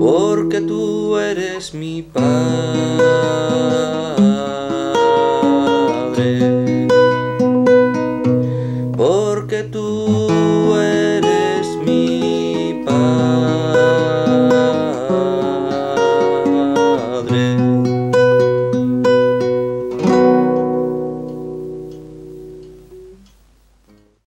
porque tú eres mi paz.